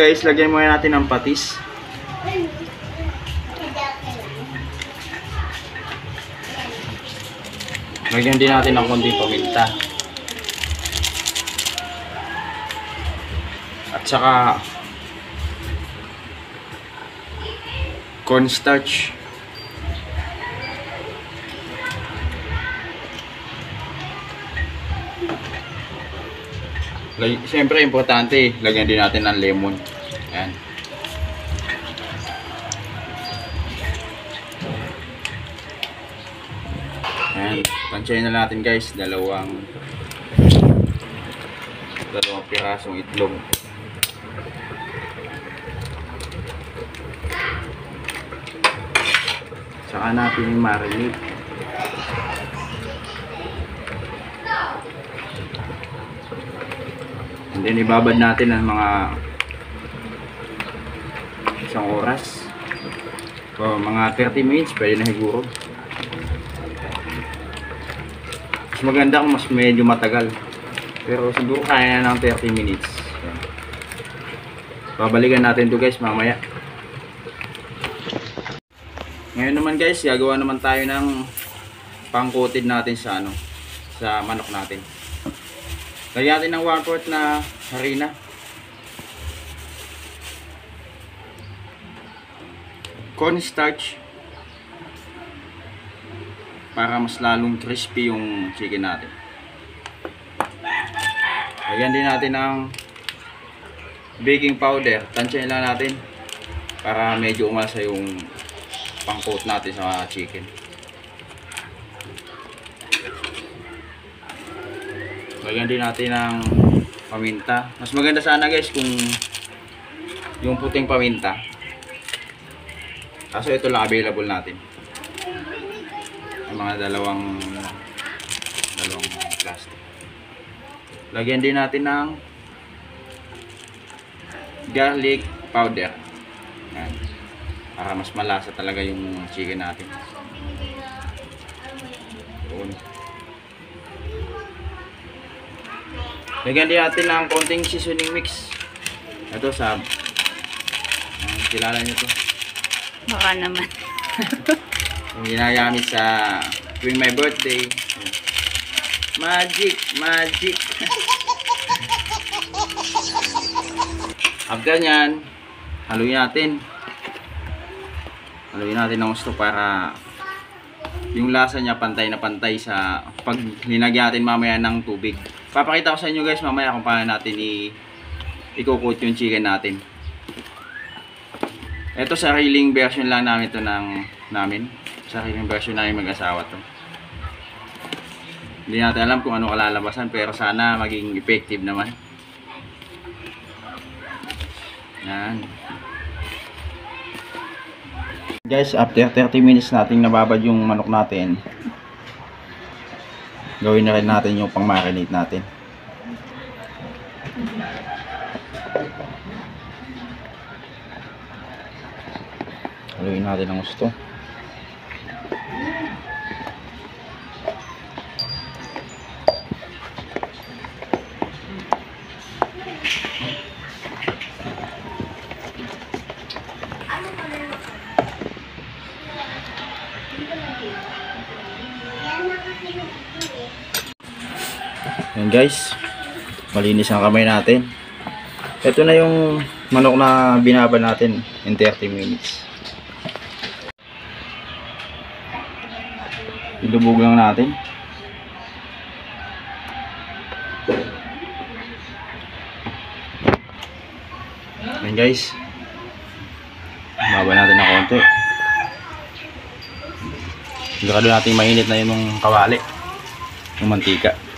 guys, lagyan muna natin ang patis. Lagyan din natin ng konting paminta. At saka cornstarch. Siyempre importante, lagyan din natin ng lemon. Ayan. Ayan. Tansyahin na natin guys, dalawang pirasong itlog. Saka natin yung marinate. And then ibabad natin ng mga isang oras o mga 30 minutes pwede na siguro. Mas maganda kung mas medyo matagal, pero siguro kaya na ng 30 minutes. Babalikan natin to guys mamaya. Ngayon naman guys, gagawa naman tayo ng pang-coated natin sa sa manok natin. Lagyan natin ng 1/4 na harina. Cornstarch. Para mas lalong crispy yung chicken natin. Lagyan din natin ng baking powder. Tansyahin lang natin para medyo umasa yung pang-coat natin sa chicken. Lagyan din natin ng paminta. Mas maganda sana guys kung yung puting paminta. Kaso ito lang available natin. Yung mga dalawang plastic. Lagyan din natin ng garlic powder. Yan. Para mas malasa talaga yung chicken natin. Doon. Lagyan din natin ng konting seasoning mix. Ito sab. Kilala nyo ito. Baka naman. Yung ginagamit sa during my birthday. Magic. After nyan, haluin natin ng gusto para yung lasa niya pantay na pantay sa pag linagyan natin mamaya ng tubig. Papakita ko sa inyo guys mamaya kung paano natin i-coat yung chicken natin. Ito sariling version lang namin ito namin. Sariling version namin mag-asawa to. Hindi natin alam kung ano kalalabasan pero sana maging effective naman. Yan. Guys, after 30 minutes natin nababad yung manok natin. Gawin na rin natin yung pang-marinate natin. Haluin natin ang gusto. Ayan guys, malinis ang kamay natin. Ito na yung manok na binaba natin in 30 minutes. Ilubog lang natin. Ayan guys, baba natin na konti. Sigurado natin mainit na yung kawali, yung mantika.